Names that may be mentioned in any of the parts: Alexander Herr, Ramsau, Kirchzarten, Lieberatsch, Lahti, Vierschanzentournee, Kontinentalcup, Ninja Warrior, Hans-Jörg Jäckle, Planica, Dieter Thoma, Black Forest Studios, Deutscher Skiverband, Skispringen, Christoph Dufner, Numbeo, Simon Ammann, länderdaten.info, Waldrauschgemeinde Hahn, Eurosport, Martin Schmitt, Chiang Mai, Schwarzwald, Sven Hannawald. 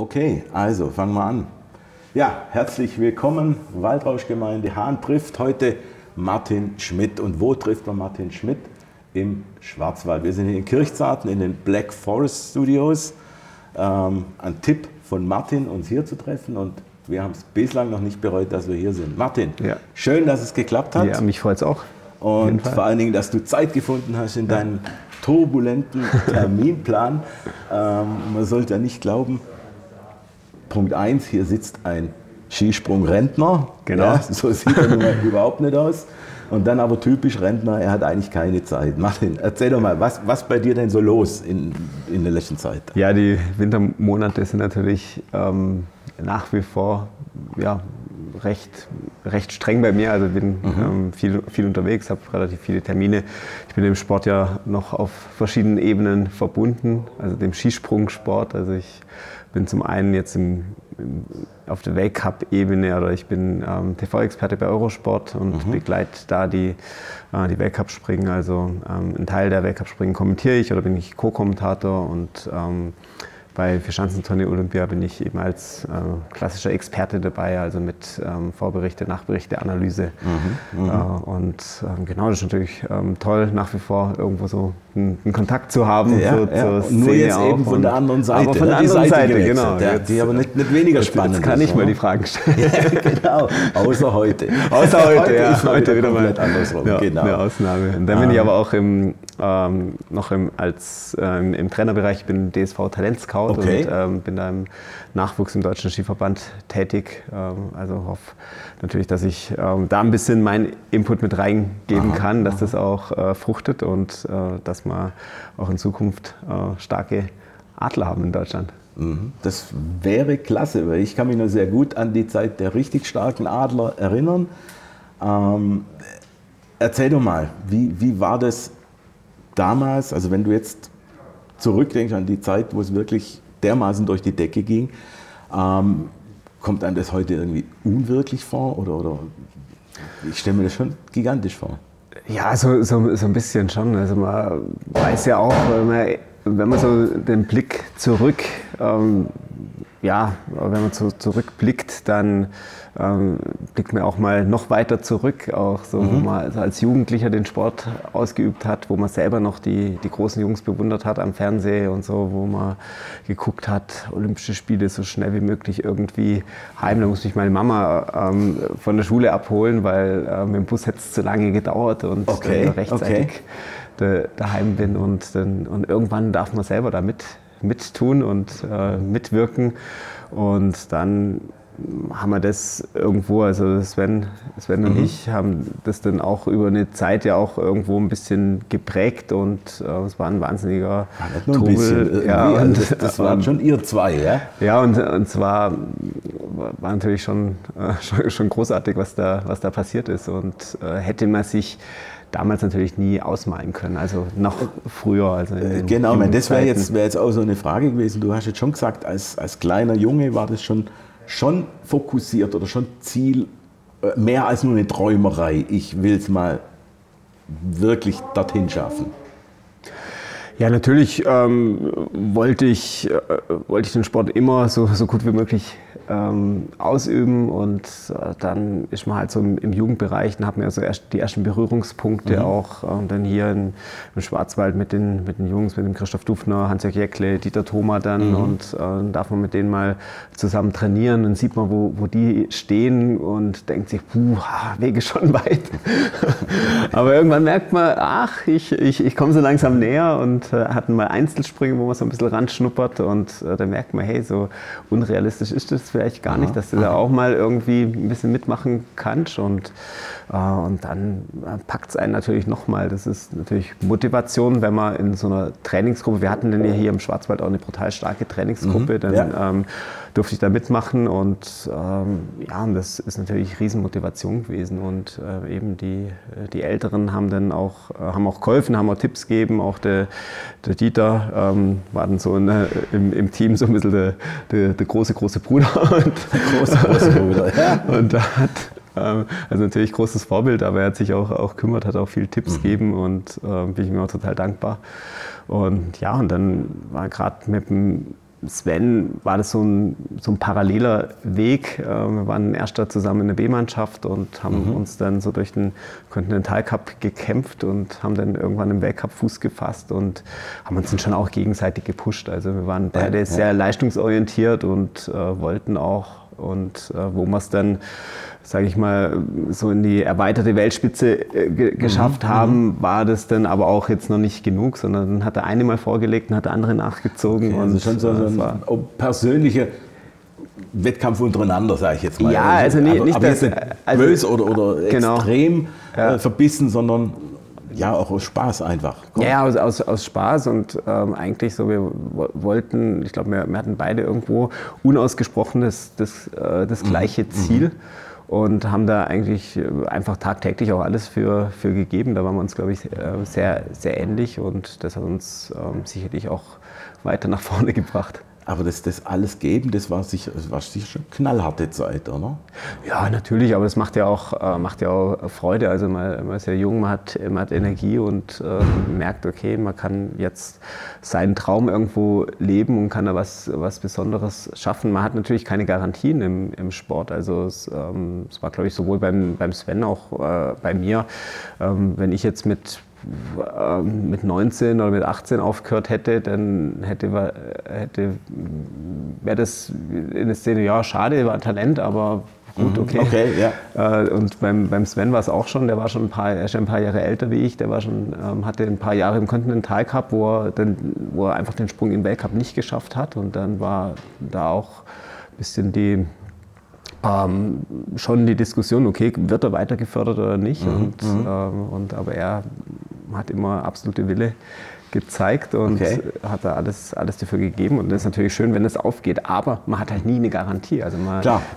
Okay, also fangen wir an. Ja, herzlich willkommen, Waldrauschgemeinde Hahn trifft heute Martin Schmitt. Und wo trifft man Martin Schmitt? Im Schwarzwald. Wir sind hier in Kirchzarten in den Black Forest Studios. Ein Tipp von Martin, uns hier zu treffen, und wir haben es bislang noch nicht bereut, dass wir hier sind. Martin, ja, schön, dass es geklappt hat. Ja, mich freut es auch. Und vor allen Dingen, dass du Zeit gefunden hast in deinem turbulenten Terminplan. Man sollte ja nicht glauben, Punkt 1, hier sitzt ein Skisprung-Rentner. Genau. Ja, so sieht er nun überhaupt nicht aus. Und dann aber typisch Rentner, er hat eigentlich keine Zeit. Martin, erzähl doch mal, was bei dir denn so los in der letzten Zeit? Ja, die Wintermonate sind natürlich nach wie vor recht streng bei mir. Also ich bin viel unterwegs, habe relativ viele Termine. Ich bin dem Sport ja noch auf verschiedenen Ebenen verbunden, also dem Skisprungsport. Also ich bin zum einen jetzt auf der Weltcup-Ebene, oder ich bin TV-Experte bei Eurosport und begleite da die Weltcup-Springen. Also einen Teil der Weltcup-Springen kommentiere ich oder bin ich Co-Kommentator, und bei Vierschanzentournee Olympia bin ich eben als klassischer Experte dabei, also mit Vorberichte, Nachberichte, Analyse. Genau, das ist natürlich toll, nach wie vor irgendwo so einen Kontakt zu haben. Ja, zur Szene nur jetzt auch eben von der anderen Seite. Aber von der anderen Seite, genau. Die aber nicht weniger spannend. Jetzt kann ich mal die Fragen stellen. Ja, genau. Außer heute. Außer heute, heute wieder mal andersrum. Ja, genau. Eine Ausnahme. Und dann bin ich aber auch im Trainerbereich, bin DSV-Talentscout. Okay. Und bin da im Nachwuchs im Deutschen Skiverband tätig. Also hoffe natürlich, dass ich da ein bisschen meinen Input mit reingeben kann, dass das auch fruchtet und dass wir auch in Zukunft starke Adler haben in Deutschland. Das wäre klasse, weil ich kann mich noch sehr gut an die Zeit der richtig starken Adler erinnern. Erzähl doch mal, wie war das damals, also wenn du jetzt zurückdenkst an die Zeit, wo es wirklich dermaßen durch die Decke ging, kommt einem das heute irgendwie unwirklich vor? Oder ich stelle mir das schon gigantisch vor. Ja, so ein bisschen schon. Also man weiß ja auch, wenn man so den Blick zurück, wenn man so zurückblickt, dann blickt man auch mal noch weiter zurück, auch so, wo man also als Jugendlicher den Sport ausgeübt hat, wo man selber noch die großen Jungs bewundert hat am Fernseher und so, wo man geguckt hat, Olympische Spiele so schnell wie möglich irgendwie heim. Da musste ich meine Mama von der Schule abholen, weil mit dem Bus hätte es zu lange gedauert und rechtzeitig daheim bin. Und irgendwann darf man selber da mittun und mitwirken, und dann haben wir das irgendwo, also Sven und ich haben das dann auch über eine Zeit ja auch irgendwo ein bisschen geprägt, und es war ein wahnsinniger Trubel. Ja, also das waren schon ihr zwei, ja? Ja, und zwar war natürlich schon großartig, was da passiert ist, und hätte man sich damals natürlich nie ausmalen können, also noch früher. Also genau, das wäre jetzt auch so eine Frage gewesen. Du hast jetzt schon gesagt, als kleiner Junge war das schon fokussiert oder schon Ziel, mehr als nur eine Träumerei. Ich will es mal wirklich dorthin schaffen. Ja, natürlich wollte ich den Sport immer so gut wie möglich ausüben, und dann ist man halt so im Jugendbereich, dann hat man ja so erst die ersten Berührungspunkte auch dann hier im Schwarzwald mit den Jungs, mit dem Christoph Dufner, Hans-Jörg Jäckle, Dieter Thoma dann, und dann darf man mit denen mal zusammen trainieren, dann sieht man, wo die stehen, und denkt sich, puh, Wege schon weit. Aber irgendwann merkt man, ach, ich komme so langsam näher, und hatten mal Einzelsprünge, wo man so ein bisschen ranschnuppert, und dann merkt man, hey, so unrealistisch ist das vielleicht gar nicht, dass du da auch mal irgendwie ein bisschen mitmachen kannst, und dann packt es einen natürlich nochmal. Das ist natürlich Motivation, wenn man in so einer Trainingsgruppe, wir hatten denn ja hier im Schwarzwald auch eine brutal starke Trainingsgruppe, dann durfte ich da mitmachen, und das ist natürlich Riesenmotivation gewesen, und eben die Älteren haben dann auch, geholfen, haben auch Tipps gegeben, auch der Dieter war dann so im Team so ein bisschen der große Bruder. Große Bruder, ja. Und da hat also natürlich großes Vorbild, aber er hat sich auch gekümmert, hat auch viele Tipps gegeben, und bin ich mir auch total dankbar. Und ja, und dann war gerade mit dem Sven war das so ein paralleler Weg. Wir waren in Erster zusammen in der B-Mannschaft und haben uns dann so durch den Kontinentalcup gekämpft und haben dann irgendwann im Weltcup Fuß gefasst und haben uns dann schon auch gegenseitig gepusht. Also wir waren beide sehr leistungsorientiert und wollten auch. Und wo wir es dann, sage ich mal, so in die erweiterte Weltspitze geschafft haben, war das dann aber auch jetzt noch nicht genug, sondern dann hat der eine mal vorgelegt und hat der andere nachgezogen. Okay, also schon so ein persönlicher Wettkampf untereinander, sage ich jetzt mal. Ja, also nicht das, jetzt also, böse oder extrem verbissen, sondern... Ja, auch aus Spaß einfach. Komm. Ja, aus Spaß und eigentlich so, wir wollten, ich glaube, wir hatten beide irgendwo unausgesprochen das gleiche Ziel und haben da eigentlich einfach tagtäglich auch alles für gegeben. Da waren wir uns, glaube ich, sehr, sehr ähnlich und das hat uns sicherlich auch weiter nach vorne gebracht. Aber das alles geben, das war sicher eine knallharte Zeit, oder? Ja, natürlich, aber das macht ja auch Freude. Also man ist ja jung, man hat Energie und merkt, okay, man kann jetzt seinen Traum irgendwo leben und kann da was Besonderes schaffen. Man hat natürlich keine Garantien im Sport. Also es war, glaube ich, sowohl beim Sven auch bei mir, wenn ich jetzt mit 19 oder mit 18 aufgehört hätte, dann wäre das in der Szene, ja, schade, war Talent, aber gut, okay ja. Und beim Sven war es auch schon, er ist schon ein paar Jahre älter wie ich, der war schon, hatte ein paar Jahre im Kontinentalcup, wo er einfach den Sprung im Weltcup nicht geschafft hat und dann war da auch ein bisschen schon die Diskussion, okay, wird er weiter gefördert oder nicht? Aber er hat immer absolute Wille gezeigt und hat da alles dafür gegeben. Und das ist natürlich schön, wenn es aufgeht, aber man hat halt nie eine Garantie. Also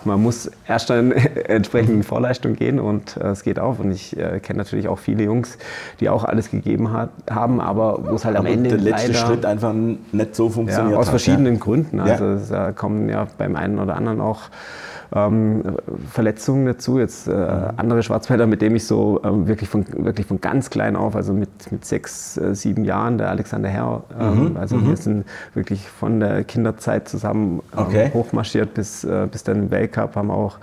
man muss erst dann entsprechend in Vorleistung gehen und es geht auf. Und ich kenne natürlich auch viele Jungs, die auch alles gegeben haben, aber wo es halt am Ende der letzte Schritt einfach nicht so funktioniert hat. Aus verschiedenen Gründen. Also da kommen ja beim einen oder anderen auch Verletzungen dazu. Jetzt andere Schwarzwälder, mit dem ich so wirklich von ganz klein auf, also mit 6, 7 Jahren, der Alexander Herr. Wir sind wirklich von der Kinderzeit zusammen hochmarschiert bis dann im Weltcup, haben auch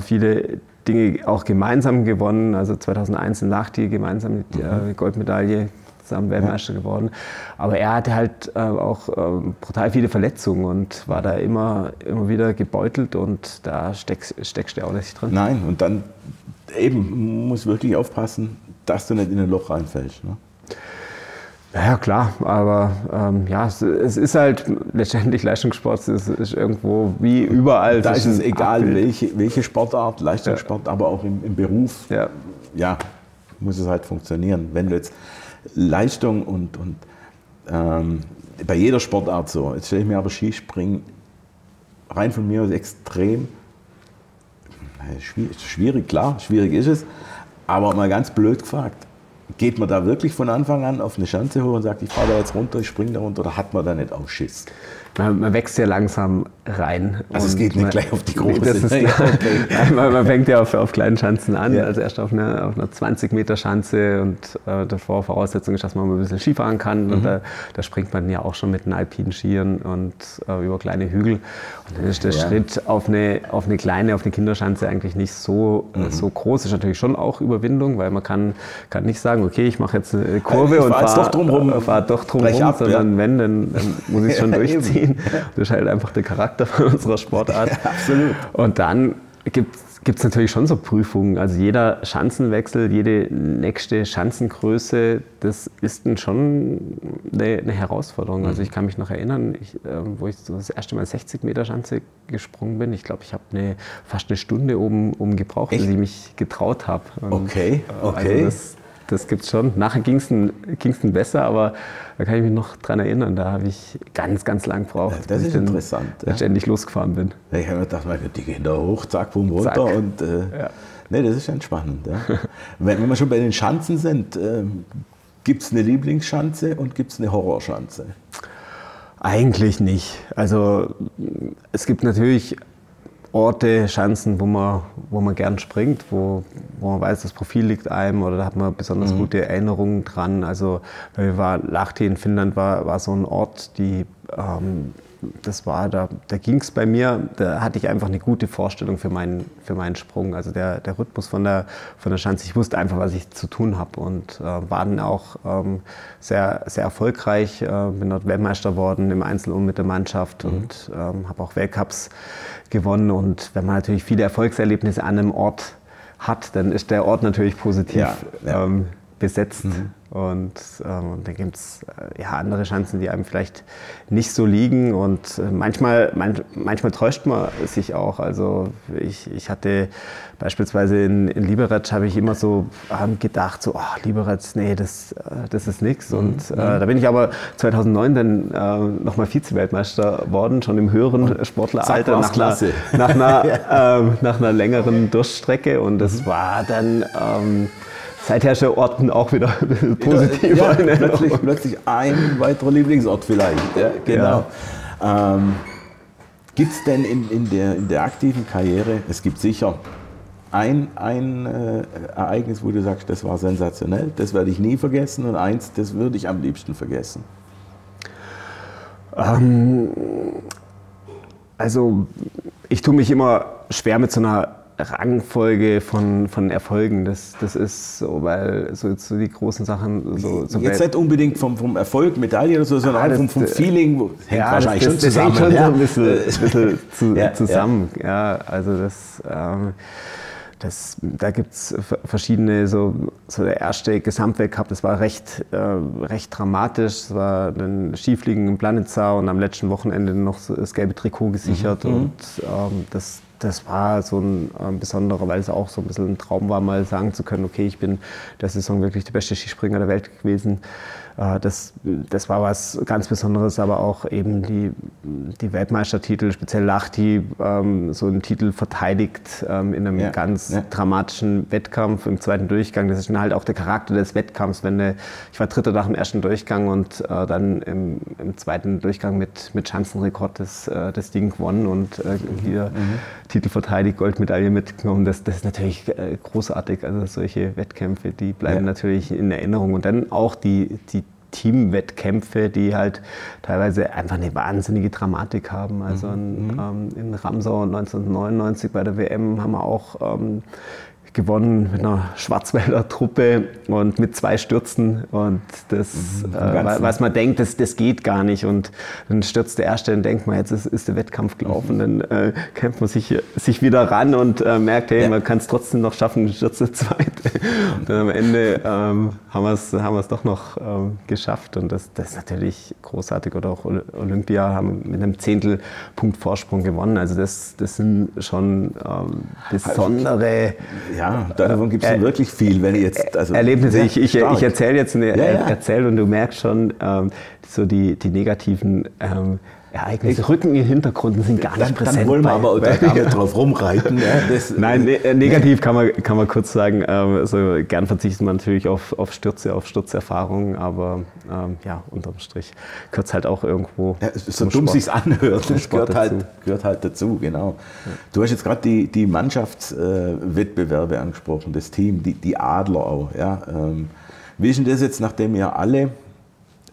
viele Dinge auch gemeinsam gewonnen. Also 2001 in Lahti gemeinsam mit Goldmedaille. Zusammen Weltmeister geworden. Aber er hatte halt auch brutal viele Verletzungen und war da immer wieder gebeutelt und da steckst du auch nicht drin. Nein, und dann eben musst wirklich aufpassen, dass du nicht in ein Loch reinfällst. Ne? Ja, klar, aber es ist halt letztendlich Leistungssport, es ist irgendwo wie überall. Da ist es egal, welche Sportart, Leistungssport, aber auch im Beruf, muss es halt funktionieren. Wenn du jetzt Leistung und bei jeder Sportart so. Jetzt stelle ich mir aber Skispringen rein von mir extrem schwierig, klar, schwierig ist es, aber mal ganz blöd gefragt, geht man da wirklich von Anfang an auf eine Schanze hoch und sagt, ich fahre da jetzt runter, ich springe da runter, oder hat man da nicht auch Schiss? Man wächst ja langsam rein. Also es geht nicht gleich auf die große. Man fängt ja auf kleinen Schanzen an, also erst auf einer 20-Meter-Schanze und davor Voraussetzung ist, dass man ein bisschen Skifahren kann. Und da springt man ja auch schon mit den alpinen Skiern und über kleine Hügel. Und dann ist der Schritt auf eine Kinderschanze eigentlich nicht so groß. Ist natürlich schon auch Überwindung, weil man kann nicht sagen, okay, ich mache jetzt eine Kurve und fahre doch drumherum, sondern wenn, dann muss ich es schon durchziehen. Das ist halt einfach der Charakter von unserer Sportart. Ja, absolut. Und dann gibt es natürlich schon so Prüfungen. Also jeder Schanzenwechsel, jede nächste Schanzengröße, das ist dann schon eine Herausforderung. Also ich kann mich noch erinnern, wo ich das erste Mal 60 Meter Schanze gesprungen bin. Ich glaube, ich habe fast eine Stunde oben gebraucht, bis ich mich getraut habe. Okay. Also das gibt's schon. Nachher ging's besser, aber da kann ich mich noch dran erinnern. Da habe ich ganz, ganz lang gebraucht, das bis ist ich interessant, dann letztendlich losgefahren bin. Ich habe mir gedacht, die gehen da hoch, zack, bumm, runter. Und, nee, das ist entspannend. Ja. Wenn wir schon bei den Schanzen sind, gibt's eine Lieblingsschanze und gibt's eine Horrorschanze? Eigentlich nicht. Also es gibt natürlich Orte, Schanzen, wo man gern springt, wo man weiß, das Profil liegt einem oder da hat man besonders gute Erinnerungen dran. Also Lahti in Finnland war so ein Ort, das war, da ging es bei mir, da hatte ich einfach eine gute Vorstellung für meinen Sprung. Also der Rhythmus von der Schanze, ich wusste einfach, was ich zu tun habe, und war dann auch sehr, sehr erfolgreich, bin dort Weltmeister geworden im Einzel und mit der Mannschaft, mhm, und habe auch Weltcups gewonnen. Und wenn man natürlich viele Erfolgserlebnisse an einem Ort hat, dann ist der Ort natürlich positiv, ja, ja, besetzt. Mhm. Und dann gibt es ja, andere Chancen, die einem vielleicht nicht so liegen, und manchmal täuscht man sich auch. Also ich hatte beispielsweise in Lieberatsch, habe ich immer so gedacht, so oh, Lieberatsch, nee, das ist nichts. Mhm. Und da bin ich aber 2009 dann nochmal Vize-Weltmeister worden, schon im höheren Sportleralter, nach einer längeren Durchstrecke, und das war dann... seither schon Orten auch wieder positiver. Ja, plötzlich ein weiterer Lieblingsort vielleicht. Ja, genau. Ja. Gibt es denn in der aktiven Karriere, es gibt sicher ein Ereignis, wo du sagst, das war sensationell, das werde ich nie vergessen, und eins, das würde ich am liebsten vergessen? Also ich tue mich immer schwer mit so einer Rangfolge von Erfolgen, das ist so, weil so die großen Sachen... So jetzt nicht unbedingt vom Erfolg, Medaille oder so, sondern auch vom Feeling, hängt ja, wahrscheinlich schon zusammen. Ja, das hängt schon so ein bisschen zusammen. Ja. Ja, also da gibt es verschiedene, so der erste Gesamtweltcup, das war recht dramatisch. Es war ein Skifliegen in Planica und am letzten Wochenende noch so das gelbe Trikot gesichert, mhm, und das war so ein besonderer, weil es auch so ein bisschen ein Traum war, mal sagen zu können, okay, ich bin der Saison wirklich der beste Skispringer der Welt gewesen. Das war was ganz Besonderes, aber auch eben die Weltmeistertitel, speziell Lahti, so einen Titel verteidigt in einem, ja, ganz, ja, dramatischen Wettkampf im zweiten Durchgang. Das ist dann halt auch der Charakter des Wettkampfs. Ich war Dritter nach dem ersten Durchgang und dann im zweiten Durchgang mit Schanzenrekord das Ding gewonnen und hier, mhm, Titel verteidigt, Goldmedaille mitgenommen. Das ist natürlich großartig. Also solche Wettkämpfe, die bleiben, ja, natürlich in Erinnerung. Und dann auch die Teamwettkämpfe, die halt teilweise einfach eine wahnsinnige Dramatik haben. Also in Ramsau 1999 bei der WM haben wir auch gewonnen mit einer Schwarzwälder Truppe und mit 2 Stürzen, und das, was man denkt, das geht gar nicht, und dann stürzt der Erste, dann denkt man, jetzt ist der Wettkampf gelaufen, dann kämpft man sich wieder ran und merkt, hey, ja, man kann es trotzdem noch schaffen, stürzt der Zweite, und dann am Ende haben wir es doch noch geschafft, und das ist natürlich großartig. Oder auch Olympia haben mit einem 1/10-Punkt Vorsprung gewonnen, also das sind schon besondere, ja. Ja, davon gibt es wirklich viel. Wenn ich jetzt, also Erlebnisse. Ich erzähle jetzt eine, ja. Erzähl, und du merkst schon, so die negativen Ereignisse rücken in den Hintergrund, sind gar nicht präsent. Dann wollen wir aber drauf rumreiten. Ja, nein, negativ kann man kurz sagen, also gern verzichtet man natürlich auf Stürze, auf Sturzerfahrungen, aber ja, unterm Strich gehört es halt auch irgendwo. Ja, so dumm sich's anhört, das gehört halt dazu, genau. Ja. Du hast jetzt gerade die Mannschaftswettbewerbe angesprochen, das Team, die Adler auch. Ja? Wie ist denn das jetzt, nachdem ihr alle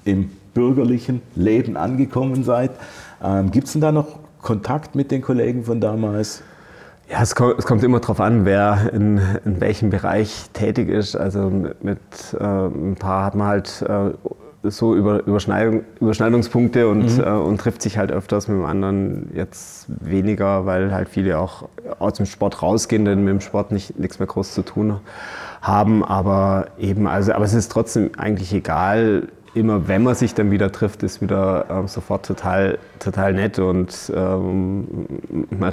im bürgerlichen Leben angekommen seid? Gibt es denn da noch Kontakt mit den Kollegen von damals? Ja, es kommt immer darauf an, wer in welchem Bereich tätig ist. Also mit ein paar hat man halt so Überschneidungspunkte und, und trifft sich halt öfters, mit dem anderen jetzt weniger, weil halt viele auch aus dem Sport rausgehen, denn mit dem Sport nichts mehr groß zu tun haben. Aber eben, aber es ist trotzdem eigentlich egal. Immer wenn man sich dann wieder trifft, ist wieder sofort total nett, und man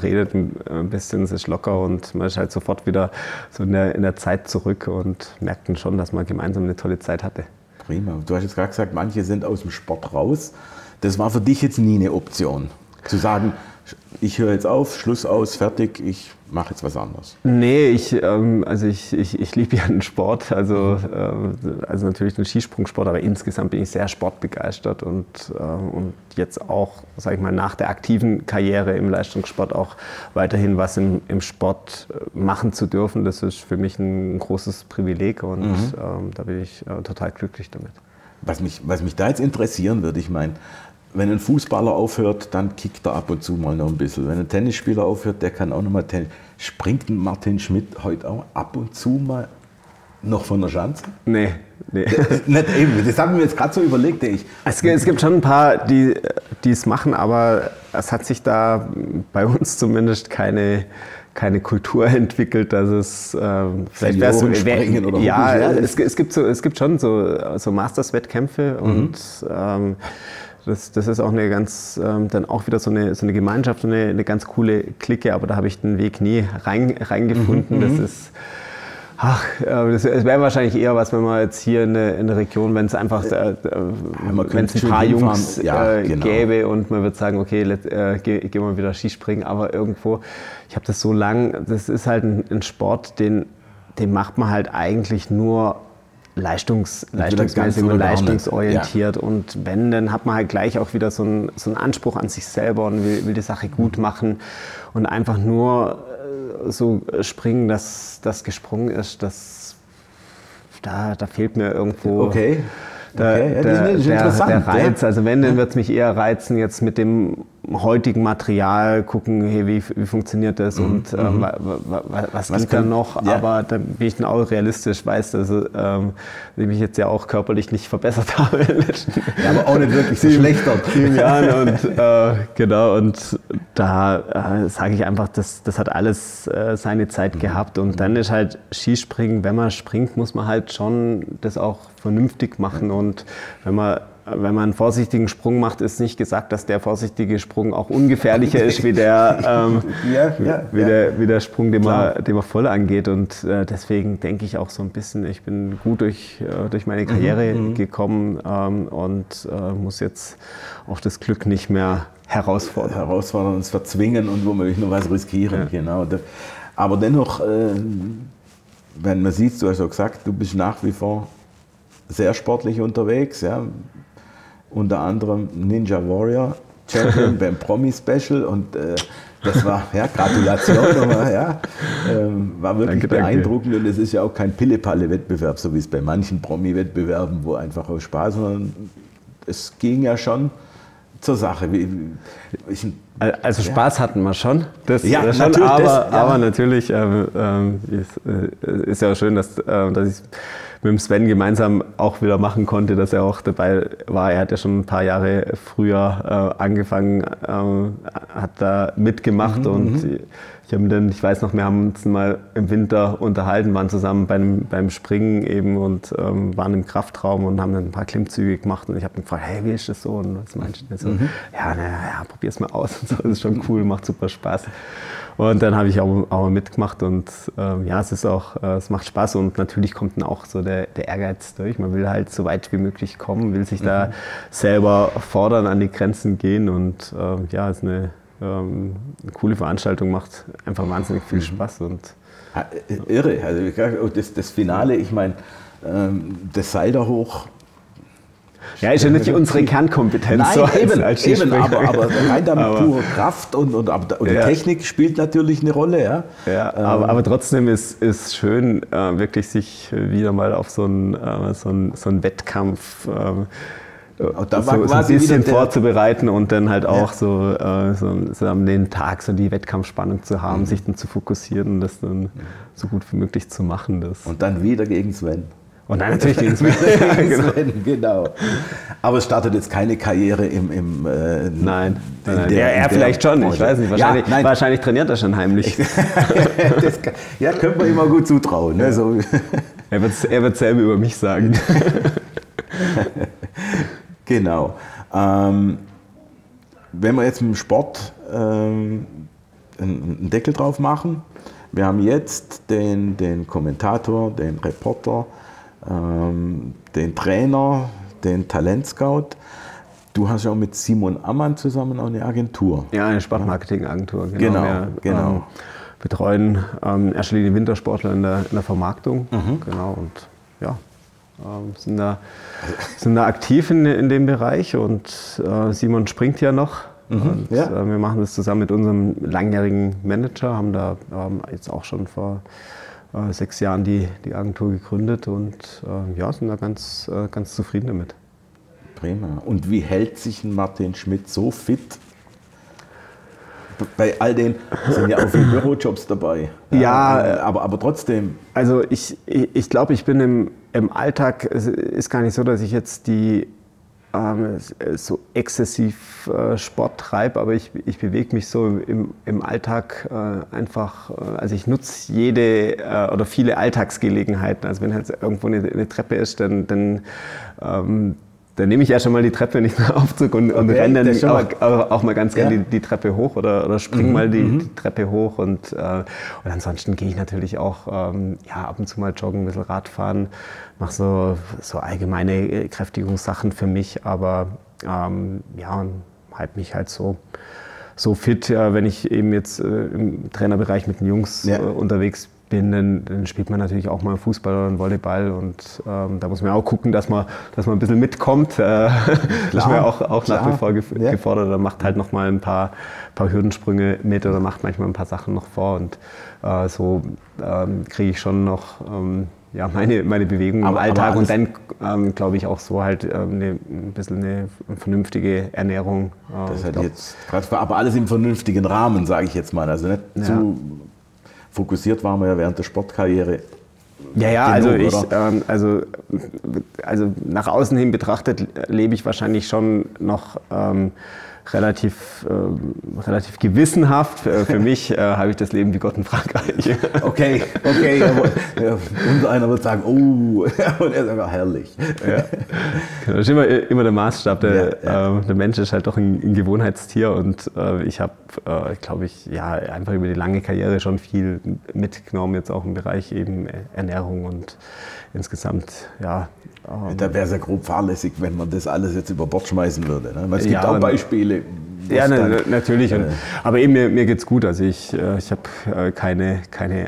redet ein bisschen, es ist locker, und man ist halt sofort wieder so in der Zeit zurück und merkt dann schon, dass man gemeinsam eine tolle Zeit hatte. Prima. Du hast jetzt gerade gesagt, manche sind aus dem Sport raus. Das war für dich jetzt nie eine Option, zu sagen, ich höre jetzt auf, Schluss aus, fertig, ich mache jetzt was anderes. Nee, ich liebe ja den Sport, also natürlich den Skisprungsport, aber insgesamt bin ich sehr sportbegeistert, und jetzt auch, sage ich mal, nach der aktiven Karriere im Leistungssport auch weiterhin was im Sport machen zu dürfen, das ist für mich ein großes Privileg, und da bin ich total glücklich damit. Was mich da jetzt interessieren würde, ich meine, Wenn ein Fußballer aufhört, dann kickt er ab und zu mal noch ein bisschen. Wenn ein Tennisspieler aufhört, der kann auch noch mal Tennis. Springt ein Martin Schmitt heute auch ab und zu mal noch von der Schanze? Nee. Nee. Nicht eben. Das haben wir jetzt gerade so überlegt, denke ich. Es gibt schon ein paar, die es machen, aber es hat sich da bei uns zumindest keine Kultur entwickelt, dass es vielleicht wäre so, oder ja, es gibt schon so Masters-Wettkämpfe und das ist auch eine ganz dann auch wieder so eine Gemeinschaft, eine ganz coole Clique, aber da habe ich den Weg nie reingefunden. Das ist das wäre wahrscheinlich eher was, wenn man jetzt hier in der Region, wenn es einfach wenn es ein paar Jungs gäbe und man würde sagen, okay, gehen wir wieder Skispringen, aber irgendwo, ich habe das so lang, das ist halt ein Sport, den macht man halt eigentlich nur leistungsmäßig und leistungsorientiert und wenn, dann hat man halt gleich auch wieder so einen Anspruch an sich selber und will die Sache gut machen und einfach nur so springen, dass das gesprungen ist, dass da fehlt mir irgendwo der Reiz. Also wenn, dann wird es mich eher reizen, jetzt mit dem heutigen Material gucken, hey, wie funktioniert das und was geht da noch. Ja. Aber da bin ich dann auch realistisch, weiß, dass ich mich jetzt ja auch körperlich nicht verbessert habe. Ja, aber auch nicht wirklich verschlechtert. 7 Jahren und genau, und da sage ich einfach, das hat alles seine Zeit gehabt und dann ist halt Skispringen, wenn man springt, muss man halt schon das auch vernünftig machen und wenn man einen vorsichtigen Sprung macht, ist nicht gesagt, dass der vorsichtige Sprung auch ungefährlicher ist wie der Sprung, den man voll angeht. Und deswegen denke ich auch so ein bisschen, ich bin gut durch meine Karriere gekommen und muss jetzt auch das Glück nicht mehr herausfordern, uns verzwingen und womöglich noch was riskieren. Ja. Genau. Aber dennoch, wenn man sieht, du hast ja gesagt, du bist nach wie vor sehr sportlich unterwegs, ja. Unter anderem Ninja Warrior Champion beim Promi Special und das war, ja, Gratulation, aber, ja, war wirklich beeindruckend und es ist ja auch kein Pille-Palle-Wettbewerb, so wie es bei manchen Promi-Wettbewerben, wo einfach auch Spaß, sondern es ging ja schon zur Sache. Also Spaß hatten wir schon, aber natürlich ist ja auch schön, dass ich mit dem Sven gemeinsam auch wieder machen konnte, dass er auch dabei war. Er hat ja schon ein paar Jahre früher angefangen, hat da mitgemacht und ich weiß noch, wir haben uns mal im Winter unterhalten, waren zusammen beim Springen eben und waren im Kraftraum und haben dann ein paar Klimmzüge gemacht und ich habe ihn gefragt, hey, wie ist das so und was meinst du denn so? Probier's mal aus und so, das ist schon cool, macht super Spaß. Und dann habe ich auch mitgemacht und es macht Spaß und natürlich kommt dann auch so der Ehrgeiz durch. Man will halt so weit wie möglich kommen, will sich da selber fordern, an die Grenzen gehen und ist eine coole Veranstaltung, macht einfach wahnsinnig viel Spaß. Und irre, also das Finale, ich meine, das Seil da hoch. Ja, ist ja nicht unsere Kernkompetenz. Nein, so eben aber rein damit pure Kraft und Technik spielt natürlich eine Rolle. Ja, aber trotzdem ist es schön, wirklich sich wieder mal auf so einen Wettkampf so ein bisschen vorzubereiten und dann halt auch so an dem Tag so die Wettkampfspannung zu haben, sich dann zu fokussieren und das dann so gut wie möglich zu machen. Und dann wieder gegen Sven. Und dann natürlich gegen Sven. Genau. Aber es startet jetzt keine Karriere im nein. Er vielleicht schon, ich weiß nicht. Wahrscheinlich trainiert er schon heimlich. Das könnte man ihm mal gut zutrauen. Ne? Ja. So. Er wird selber über mich sagen. Genau. Wenn wir jetzt mit dem Sport einen Deckel drauf machen, wir haben jetzt den Kommentator, den Reporter, den Trainer, den Talentscout. Du hast ja auch mit Simon Ammann zusammen auch eine Agentur. Ja, eine Sportmarketing-Agentur. Genau. Betreuen erst die Wintersportler in der Vermarktung. Genau, und ja, sind da aktiv in dem Bereich und Simon springt ja noch. Wir machen das zusammen mit unserem langjährigen Manager, haben da jetzt auch schon vor 6 Jahren die Agentur gegründet und sind da ganz zufrieden damit. Extremer. Und wie hält sich ein Martin Schmitt so fit? Bei all den sind ja auch viele Bürojobs dabei. Ja, aber trotzdem. Also ich glaube, ich bin im Alltag, es ist gar nicht so, dass ich jetzt die so exzessiv Sport treibe, aber ich bewege mich so im Alltag einfach, also ich nutze jede oder viele Alltagsgelegenheiten. Also wenn halt irgendwo eine Treppe ist, dann nehme ich ja schon mal die Treppe, nicht nur Aufzug und renne dann auch mal ganz gerne die Treppe hoch oder springe mal die Treppe hoch. Und ansonsten gehe ich natürlich auch ab und zu mal joggen, ein bisschen Radfahren, mache so allgemeine Kräftigungssachen für mich, aber und halte mich halt so fit, wenn ich eben jetzt im Trainerbereich mit den Jungs unterwegs bin. Dann spielt man natürlich auch mal Fußball oder einen Volleyball und da muss man auch gucken, dass man ein bisschen mitkommt. Das wäre auch nach wie vor gefordert. Oder macht halt noch mal ein paar Hürdensprünge mit oder macht manchmal ein paar Sachen noch vor und so kriege ich schon noch meine Bewegung im Alltag und dann glaube ich auch so halt ein bisschen eine vernünftige Ernährung. Das hat jetzt aber alles im vernünftigen Rahmen, sage ich jetzt mal, also nicht zu fokussiert waren wir ja während der Sportkarriere. Genug, also also nach außen hin betrachtet lebe ich wahrscheinlich schon noch relativ gewissenhaft. Für mich habe ich das Leben wie Gott in Frankreich. Okay. Und einer wird sagen, oh, und er sagt, herrlich. Ja. Das ist immer der Maßstab. Der Mensch ist halt doch ein Gewohnheitstier und ich habe, glaube ich, einfach über die lange Karriere schon viel mitgenommen, jetzt auch im Bereich eben Ernährung und insgesamt, da wäre es ja grob fahrlässig, wenn man das alles jetzt über Bord schmeißen würde. Ne? Weil es gibt auch Beispiele. Ja, natürlich. Aber eben mir geht's gut. Also ich habe keine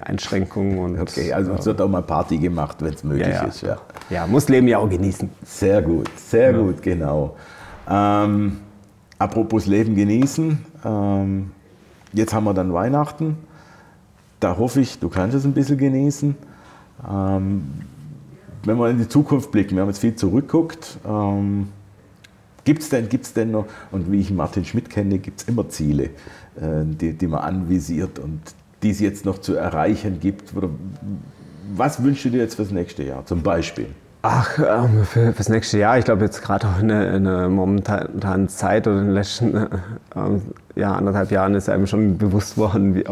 Einschränkungen. Also es wird auch mal Party gemacht, wenn es möglich ist. Ja. Muss Leben ja auch genießen. Sehr gut, genau. Apropos Leben genießen. Jetzt haben wir dann Weihnachten. Da hoffe ich, du kannst es ein bisschen genießen. Wenn wir in die Zukunft blicken, wir haben jetzt viel zurückgeguckt, gibt's denn noch, und wie ich Martin Schmitt kenne, gibt es immer Ziele, die man anvisiert und die es jetzt noch zu erreichen gibt. Oder was wünschst du dir jetzt fürs nächste Jahr zum Beispiel? Fürs nächste Jahr, ich glaube jetzt gerade auch in der momentanen Zeit oder in den letzten anderthalb Jahren ist einem schon bewusst worden, wie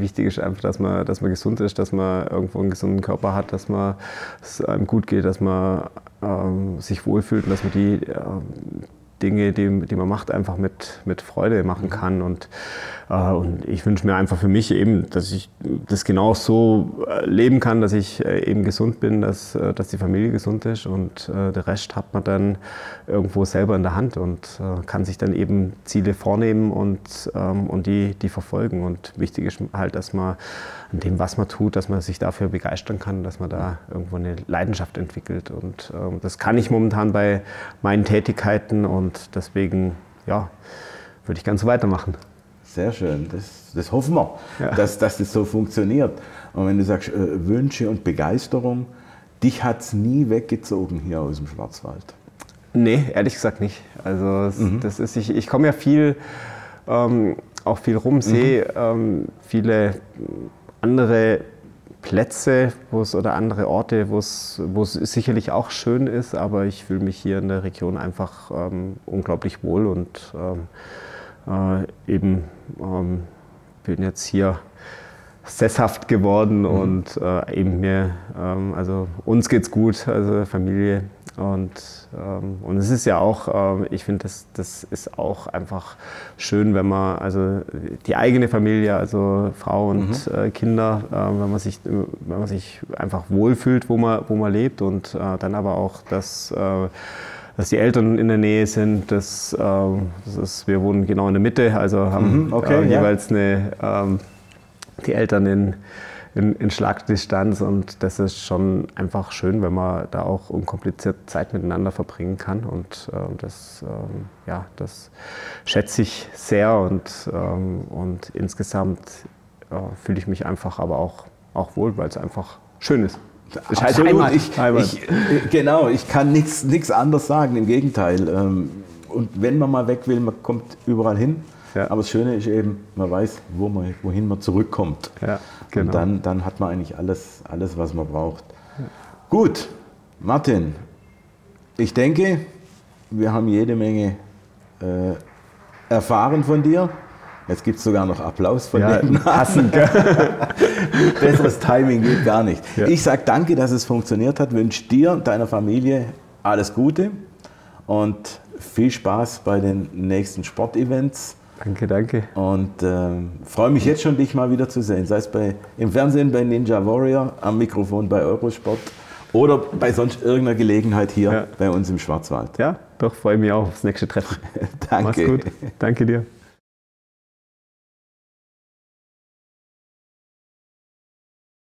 wichtig es ist, einfach, dass man gesund ist, dass man irgendwo einen gesunden Körper hat, dass es einem gut geht, dass man sich wohlfühlt und dass man die Dinge, die man macht, einfach mit Freude machen kann. Und ich wünsche mir einfach für mich eben, dass ich das genau so leben kann, dass ich eben gesund bin, dass die Familie gesund ist und der Rest hat man dann irgendwo selber in der Hand und kann sich dann eben Ziele vornehmen und die verfolgen. Und wichtig ist halt, dass man an dem, was man tut, dass man sich dafür begeistern kann, dass man da irgendwo eine Leidenschaft entwickelt. Und das kann ich momentan bei meinen Tätigkeiten und deswegen, würde ich ganz so weitermachen. Sehr schön, das hoffen wir, dass das so funktioniert. Und wenn du sagst, Wünsche und Begeisterung, dich hat es nie weggezogen hier aus dem Schwarzwald? Nee, ehrlich gesagt nicht. Also das ist, ich komme ja viel, auch viel rum, sehe viele andere Plätze oder andere Orte, wo es sicherlich auch schön ist, aber ich fühle mich hier in der Region einfach unglaublich wohl und bin jetzt hier sesshaft geworden und eben mir, also uns geht's gut, also Familie und es ist ja auch, ich finde, das ist auch einfach schön, wenn man, also die eigene Familie, also Frau und Kinder, wenn man sich einfach wohlfühlt, wo man lebt und dann aber auch dass die Eltern in der Nähe sind, wir wohnen genau in der Mitte, also haben jeweils die Eltern in Schlagdistanz und das ist schon einfach schön, wenn man da auch unkompliziert Zeit miteinander verbringen kann und das schätze ich sehr und insgesamt fühle ich mich einfach aber auch wohl, weil es einfach schön ist. Das heißt einmal, ich kann nichts anderes sagen, im Gegenteil. Und wenn man mal weg will, man kommt überall hin. Ja. Aber das Schöne ist eben, man weiß, wohin man zurückkommt. Ja, genau. Und dann hat man eigentlich alles, was man braucht. Ja. Gut, Martin, ich denke, wir haben jede Menge erfahren von dir. Jetzt gibt es sogar noch Applaus von den Nasen. Besseres Timing geht gar nicht. Ja. Ich sage danke, dass es funktioniert hat. Wünsche dir und deiner Familie alles Gute und viel Spaß bei den nächsten Sportevents. Danke, danke. Und freue mich jetzt schon, dich mal wieder zu sehen. Sei es im Fernsehen bei Ninja Warrior, am Mikrofon bei Eurosport oder bei sonst irgendeiner Gelegenheit hier bei uns im Schwarzwald. Ja, doch, freue mich auch aufs nächste Treffen. Danke. Mach's gut. Danke dir.